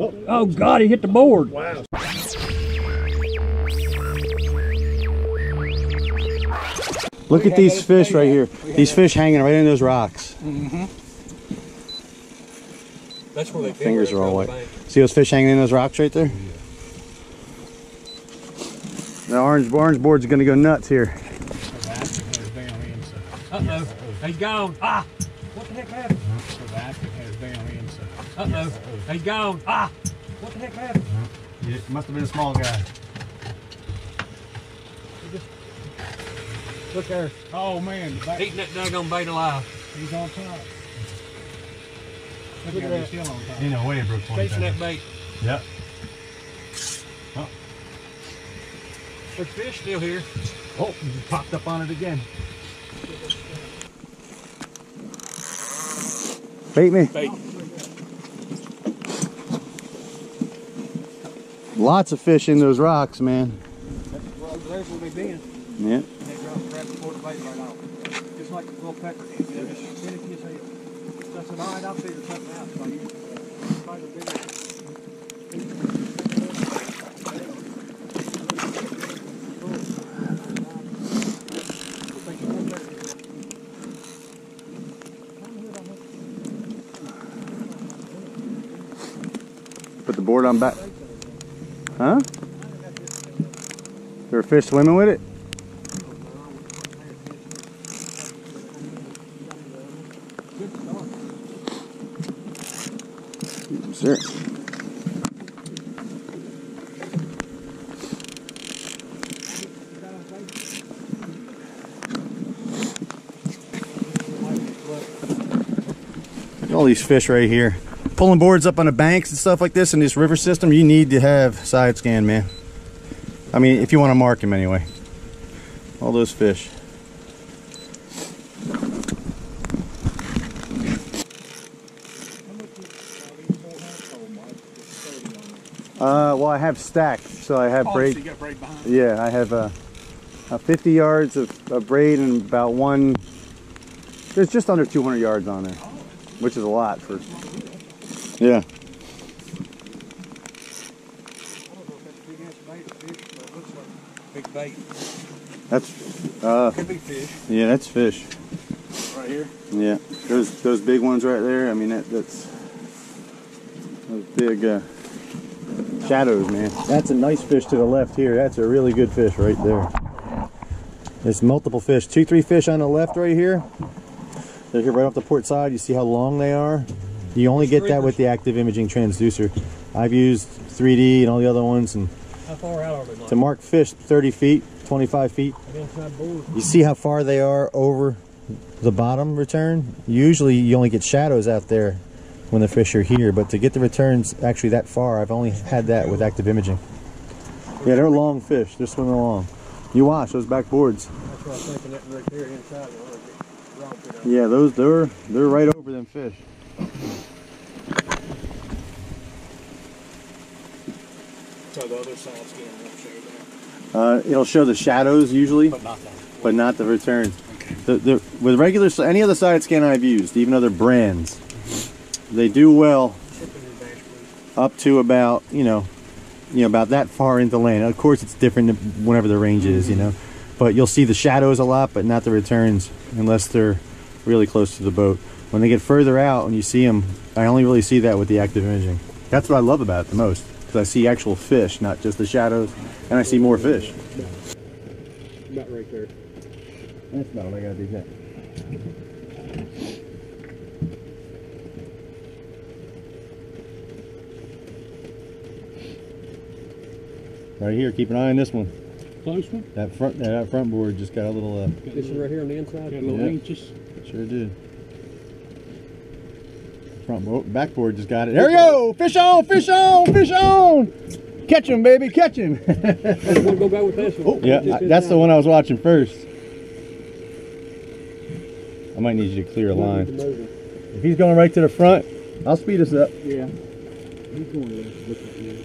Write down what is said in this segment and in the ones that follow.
Oh God, he hit the board. Wow. Look at these fish right here. These fish hanging right in those rocks. Mm-hmm. That's where they fingers are all white. See those fish hanging in those rocks right there? The orange board's going to go nuts here. Uh-oh, he's gone. Ah! What the heck happened? Uh-oh, he's gone. Ah! What the heck happened? It must have been a small guy. Look there. Oh, man. Eating that daggone bait alive. He's on top. Look at that. He's still on top. Ain't no way it broke one. Chasing that bait. Yep. Oh. There's fish still here. Oh, he popped up on it again. Bait me. Bait. Lots of fish in those rocks, man. There's where they've been. Yeah. They grab the quarter bait right off. Just like the little pecker. That's an eye. I'll figure something out if I use it. Put the board on back. Huh? There are fish swimming with it? Yes, sir. All these fish right here. Pulling boards up on the banks and stuff like this in this river system, you need to have side scan, man. I mean, if you want to mark them anyway. All those fish. Well, I have stacked, so I have braid. So you got braid behind. Yeah, I have 50 yards of braid and about one. There's just under 200 yards on there, which is a lot for. Yeah. Big bait. That's could be fish. Yeah, that's fish. Right here? Yeah. Those big ones right there, I mean that's those big shadows, man. That's a nice fish to the left here. That's a really good fish right there. There's multiple fish. 2-3 fish on the left right here. They're here right off the port side. You see how long they are? You only get that with the active imaging transducer. I've used 3D and all the other ones, and how far out are they, Mike? To mark fish 30 feet, 25 feet. You see how far they are over the bottom return? Usually you only get shadows out there when the fish are here, but to get the returns actually that far, I've only had that with active imaging. Yeah, they're long fish. They're swimming along. You watch those back boards. That's what I'm thinking, that right there inside. Yeah, those they're right over them fish. So the other side scan won't show that? It'll show the shadows usually, but not the returns. Okay. With regular, any other side scan I've used, even other brands, they do well up to about, you know, about that far into land. Of course, it's different whenever the range is, you know, but you'll see the shadows a lot, but not the returns unless they're really close to the boat. When they get further out and you see them, I only really see that with the active imaging. That's what I love about it the most. I see actual fish, not just the shadows, and I see more fish. Not right there. That's not what I gotta do that. Right here, keep an eye on this one. Close one? That front board just got a little. This one right here on the inside. Got a little inches. Sure did. Backboard just got it. There we go! Fish on! Fish on! Fish on! Catch him, baby! Catch him! I want to go back with this one. Oh, yeah, that's the one I was watching first. I might need you to clear a line. If he's going right to the front, I'll speed us up. Yeah. He's going to look at you.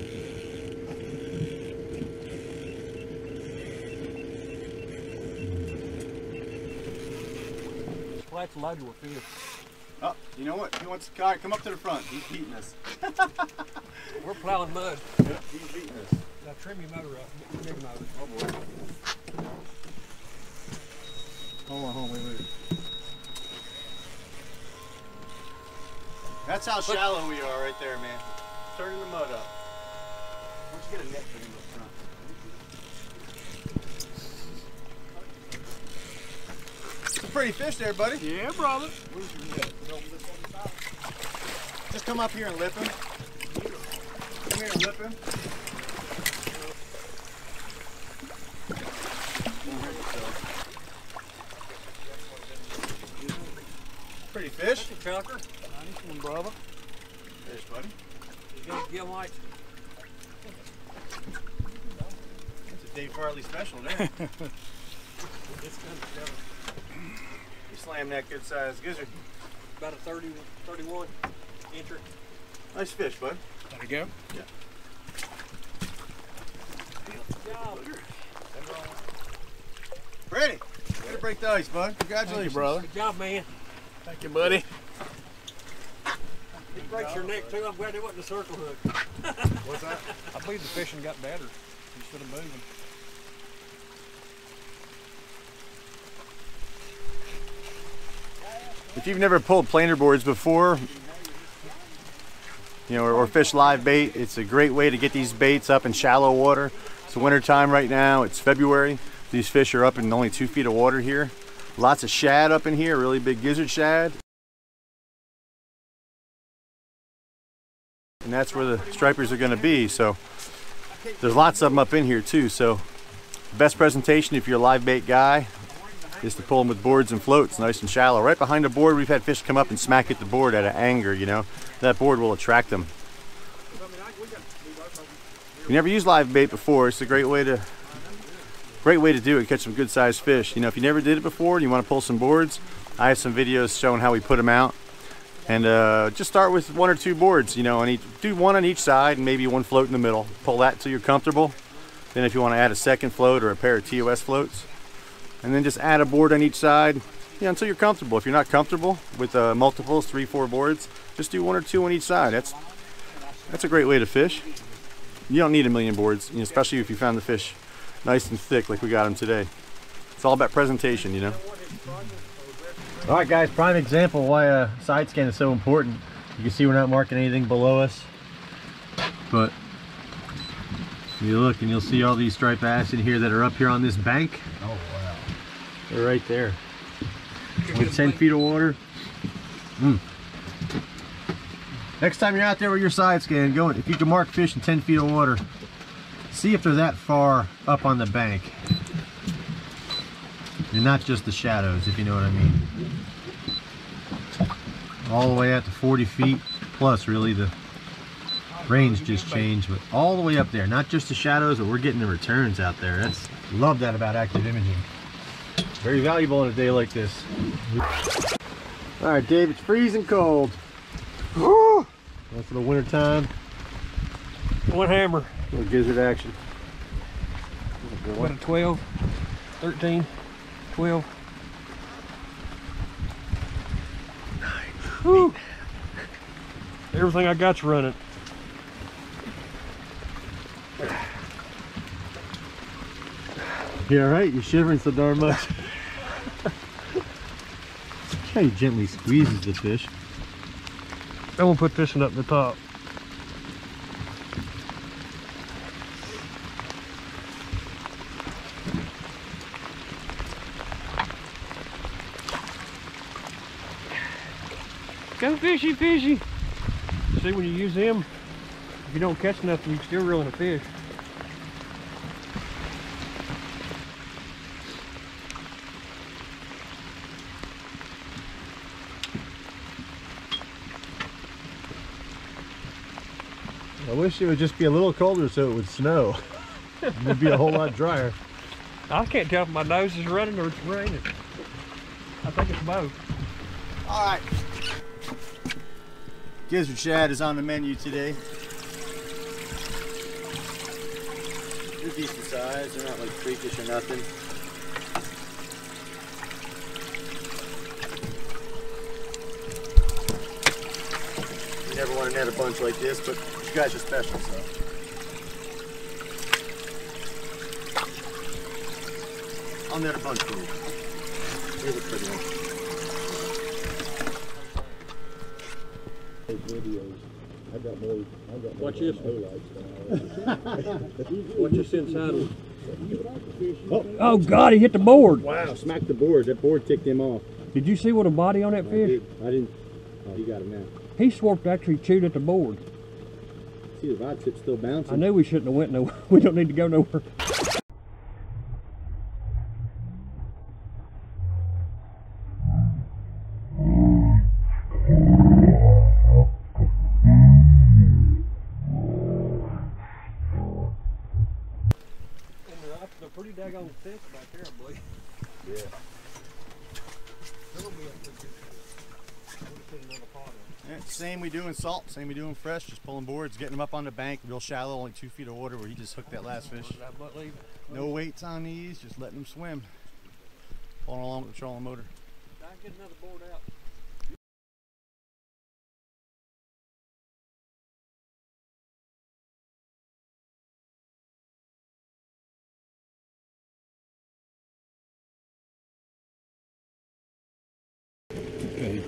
Well, that's a larger fish. Oh, you know what? He wants to come up to the front. He's beating us. We're plowing mud. Yeah, he's beating us. Now trim your motor up. Big motor. Oh boy. Hold on, wait. That's how shallow we are right there, man. Turning the mud up. Why don't you get a net for him up front? It's a pretty fish there, buddy. Yeah, brother. Where's your net? Just come up here and lip him. Come here and lip him. Pretty fish. That's a chunker. Nice one, brother. Fish, buddy. You got a gill light. That's a Dave Farley special there. You slammed that good sized gizzard. About a 31 incher. Nice fish, bud. There you go. Yeah. Good job. Ready. Way to break the ice, bud. Congratulations, brother. Good job, man. Thank you, buddy. He breaks your neck too. I'm glad it wasn't a circle hook. What's that? I believe the fishing got better instead of moving. If you've never pulled planer boards before, you know, or fished live bait, it's a great way to get these baits up in shallow water. It's the winter time right now. It's February. These fish are up in only 2 feet of water here. Lots of shad up in here, really big gizzard shad. And that's where the stripers are going to be. So there's lots of them up in here too. So the best presentation if you're a live bait guy is to pull them with boards and floats, nice and shallow. Right behind the board, we've had fish come up and smack at the board at an anger, you know. That board will attract them. If you never used live bait before, it's a great way to do it, catch some good sized fish. You know, if you never did it before and you want to pull some boards, I have some videos showing how we put them out. And just start with 1 or 2 boards, you know, and do one on each side and maybe one float in the middle. Pull that till you're comfortable. Then if you want to add a second float or a pair of TOS floats, and then just add a board on each side, you know, until you're comfortable. If you're not comfortable with multiples, 3, 4 boards, just do 1 or 2 on each side. That's a great way to fish. You don't need a million boards, you know, especially if you found the fish nice and thick like we got them today. It's all about presentation, you know. All right, guys, prime example why a side scan is so important. You can see we're not marking anything below us, but you look and you'll see all these striped bass in here that are up here on this bank. Oh wow, they're right there. Only 10 feet of water. Next time you're out there with your side scan, go if you can mark fish in 10 feet of water. See if they're that far up on the bank. And not just the shadows, if you know what I mean. All the way out to 40 feet plus, really, the range just changed, but all the way up there. Not just the shadows, but we're getting the returns out there. That's, love that about active imaging. Very valuable on a day like this. All right, Dave, it's freezing cold. Woo! That's the winter time. One hammer. A little gizzard action. About a 12, 13, 12. 9. Everything I got's running. You all right? You're shivering so darn much. How he gently squeezes the fish. I won't put fishing up the top. Go fishy, fishy. See, when you use them, if you don't catch nothing, you're still reeling a fish. I wish it would just be a little colder so it would snow. It would be a whole lot drier. I can't tell if my nose is running or it's raining. I think it's both. All right. Gizzard shad is on the menu today. They're decent size, they're not like freakish or nothing. never want to net a bunch like this, but you guys are special, so. I'll net a bunch for you. Here's a pretty one. I got more. Watch this. Watch this inside one. Oh, God, he hit the board. Wow, smacked the board. That board ticked him off. Did you see what a body on that fish? I didn't. Oh, you got him now. He swarped, actually chewed at the board. See, the rod tip's still bouncing. I knew we shouldn't have went nowhere. We don't need to go nowhere. They're pretty daggone thick back here, I believe. Yeah. Same we do in salt, same we do in fresh, just pulling boards, getting them up on the bank, real shallow, only 2 feet of water where he just hooked that last fish. No weights on these, just letting them swim. Pulling along with the trolling motor. Try and get another board out.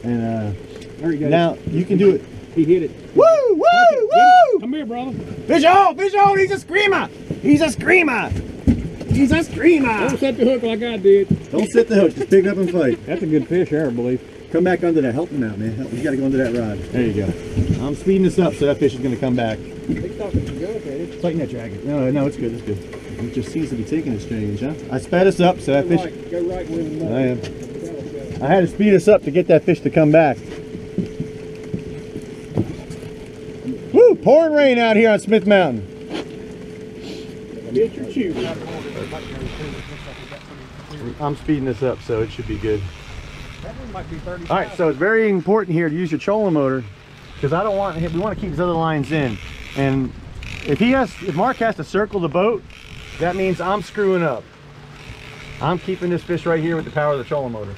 And there you go. Now you can do it. He hit it. Woo! Woo! Woo! Come here, brother. Fish on! Fish on! He's a screamer! He's a screamer! He's a screamer! Don't set the hook like I did. Don't set the hook. Just pick it up and fight. That's a good fish there, I believe. Come back under that. Help him out, man. You got to go under that rod. There you go. I'm speeding this up so that fish is going to come back. Tighten that jacket. No, it's good. It's good. It just seems to be taking a strange, huh? I sped us up so that fish. Go right with him. I am. I had to speed us up to get that fish to come back. Woo! Pouring rain out here on Smith Mountain. Get your chew. I'm speeding this up, so it should be good. That one might be 35. All right, so it's very important here to use your trolling motor because I don't want him. We want to keep his other lines in, and if Mark has to circle the boat, that means I'm screwing up. I'm keeping this fish right here with the power of the trolling motor.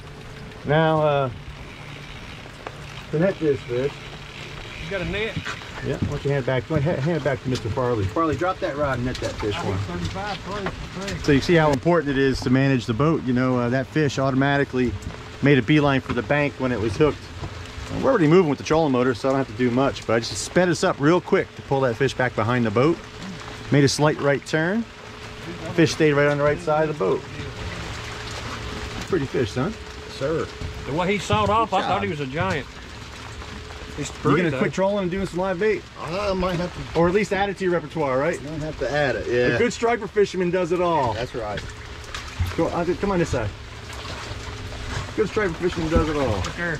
Now, to net this fish. You got a net? Yeah, I want your hand back. Hand it back to Mr. Farley. Farley, drop that rod and net that fish for him. So you see how important it is to manage the boat. You know, that fish automatically made a beeline for the bank when it was hooked. And we're already moving with the trolling motor, so I don't have to do much. But I just sped us up real quick to pull that fish back behind the boat. Made a slight right turn. Fish stayed right on the right side of the boat. Pretty fish, son. Sir. The way he sawed off, I thought he was a giant. You're gonna quit trolling and doing some live bait? I might have to. Or at least add it to your repertoire, right? Might have to add it, yeah. A good striper fisherman does it all. That's right. Go, come on this side. Good striper fisherman does it all. Okay.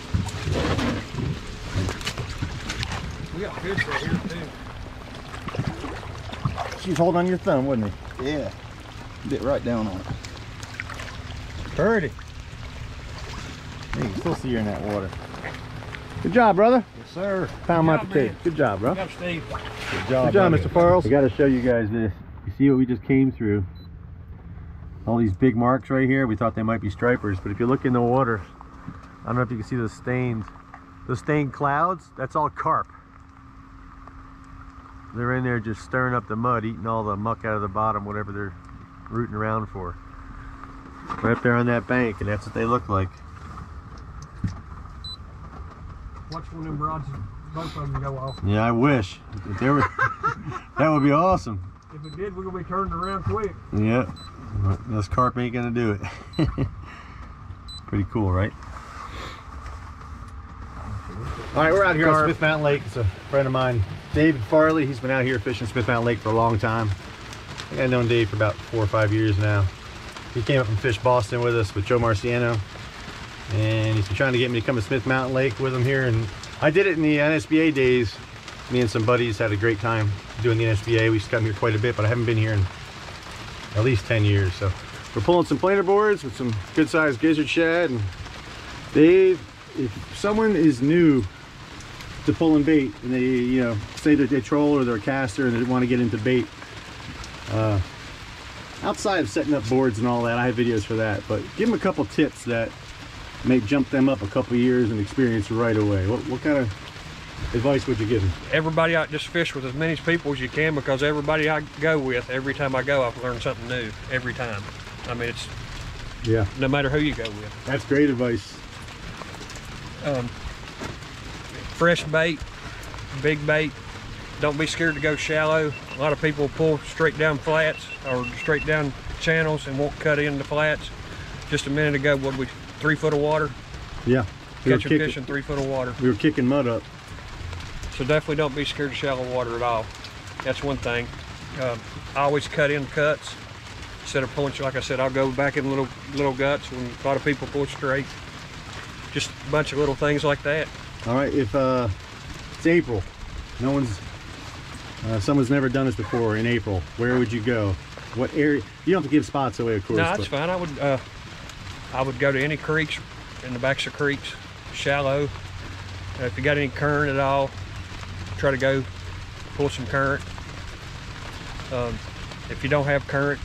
We got fish right here too. She was holding on your thumb, wasn't he? Yeah. Bit right down on it. Birdie. You can still see her in that water. Good job, brother. Yes, sir. Pound my potato. Good job, bro. Good job, Steve. Good job, Mr. Farles. I got to show you guys this. You see what we just came through? All these big marks right here. We thought they might be stripers, but if you look in the water, I don't know if you can see those stained clouds. That's all carp. They're in there just stirring up the mud, eating all the muck out of the bottom, whatever they're rooting around for. Right up there on that bank, and that's what they look like. Watch one of them rods, both of them go off. Yeah, I wish. If there were, that would be awesome. If it did, we're going to be turning around quick. Yeah, this carp ain't going to do it. Pretty cool, right? All right, we're out here on Smith Mountain Lake. It's a friend of mine, David Farley. He's been out here fishing Smith Mountain Lake for a long time. I think I've known Dave for about 4 or 5 years now. He came up and fished Boston with us with Joe Marciano. And he's been trying to get me to come to Smith Mountain Lake with him here, and I did it in the NSBA days. Me and some buddies had a great time doing the NSBA. We used to come here quite a bit, but I haven't been here in at least 10 years. So we're pulling some planer boards with some good sized gizzard shad. And Dave, if someone is new to pulling bait and they, you know, say that they troll or they're a caster and they want to get into bait, outside of setting up boards and all that, I have videos for that, but give them a couple tips that may jump them up a couple years and experience right away. What kind of advice would you give them? Everybody out, just fish with as many people as you can, because everybody I go with, every time I go, I've learned something new every time. I mean, it's, yeah, no matter who you go with. That's great advice. Fresh bait, big bait. Don't be scared to go shallow. A lot of people pull straight down flats or straight down channels and won't cut into flats. Just a minute ago, what we, 3 foot of water? Yeah. Catch a fish in 3 foot of water. We were kicking mud up. So definitely don't be scared of shallow water at all. That's one thing. I always cut in cuts instead of pulling, like I said, I'll go back in little guts when a lot of people pull straight. Just a bunch of little things like that. All right, if it's April, no one's, someone's never done this before in April, where would you go? What area? You don't have to give spots away, of course. No, that's fine. I would go to any creeks, in the backs of creeks, shallow. If you got any current at all, try to go pull some current. If you don't have current,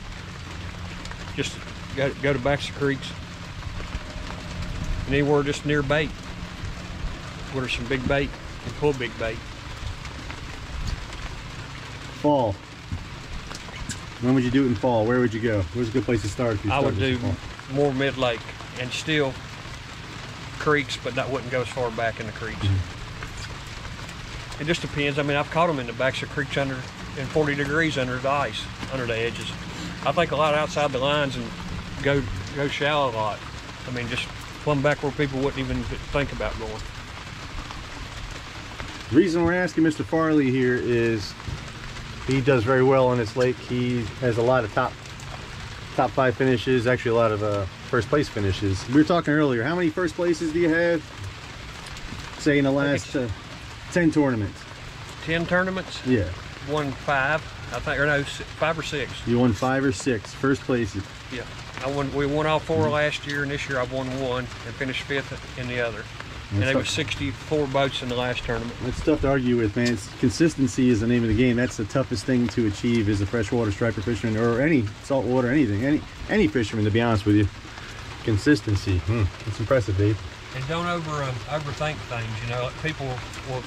just go to backs of creeks. And anywhere just near bait, order some big bait and pull big bait. Fall. When would you do it in fall? Where would you go? Where's a good place to start? If you I would do more mid-lake and still creeks, but that wouldn't go as far back in the creeks. Mm-hmm. It just depends. I mean, I've caught them in the backs of creeks under in 40 degrees under the ice, under the edges. I think a lot outside the lines and go shallow a lot. I mean, just plumb back where people wouldn't even think about going. The reason we're asking Mr. Farley here is he does very well on this lake. He has a lot of top five finishes, actually a lot of first place finishes. We were talking earlier, how many first places do you have, say, in the last 10 tournaments? 10 tournaments? Yeah. Won 5, I think, or no, 5 or 6. You won 5 or 6 first places? Yeah, we won all 4 last year, and this year I won 1 and finished 5th in the other. And it was 64 boats in the last tournament. That's tough to argue with, man. It's, consistency is the name of the game. That's the toughest thing to achieve as a freshwater striper fisherman, or any saltwater, anything, any fisherman, to be honest with you. Consistency. It's impressive, Dave. And don't overthink things. You know, people will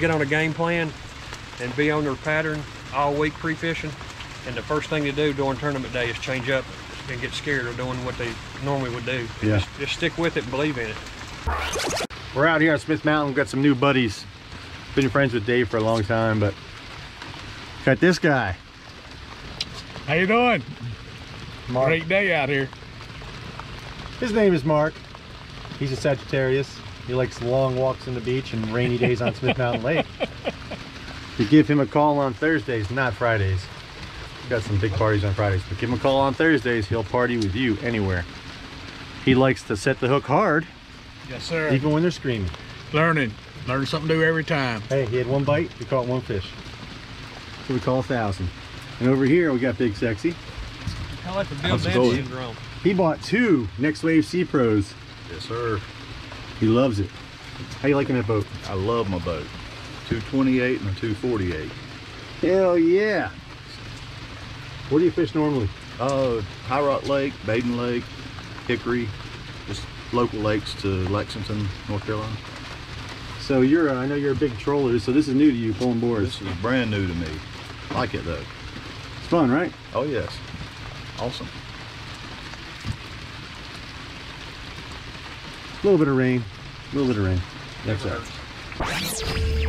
get on a game plan and be on their pattern all week pre-fishing, and the first thing they do during tournament day is change up and get scared of doing what they normally would do. Yeah. Just stick with it and believe in it. We're out here on Smith Mountain. We've got some new buddies. Been friends with Dave for a long time, but got this guy. How you doing? Mark. Great day out here. His name is Mark. He's a Sagittarius. He likes long walks on the beach and rainy days on Smith Mountain Lake. You give him a call on Thursdays, not Fridays. We've got some big parties on Fridays, but give him a call on Thursdays. He'll party with you anywhere. He likes to set the hook hard. Yes, sir. Even when they're screaming. Learning. Learn something new every time. Hey, he had one bite, we caught one fish. So we call 1,000. And over here, we got Big Sexy. I like the Bill Dance syndrome. He bought 2 Next Wave Sea Pros. Yes, sir. He loves it. How you liking that boat? I love my boat. 228 and a 248. Hell yeah. Where do you fish normally? High Rock Lake, Baden Lake, Hickory. Just local lakes to Lexington, North Carolina. So you're, I know you're a big troller, so this is new to you, pulling boards. This is brand new to me. I like it though. It's fun, right? Oh yes. Awesome. A little bit of rain. A little bit of rain. That's it.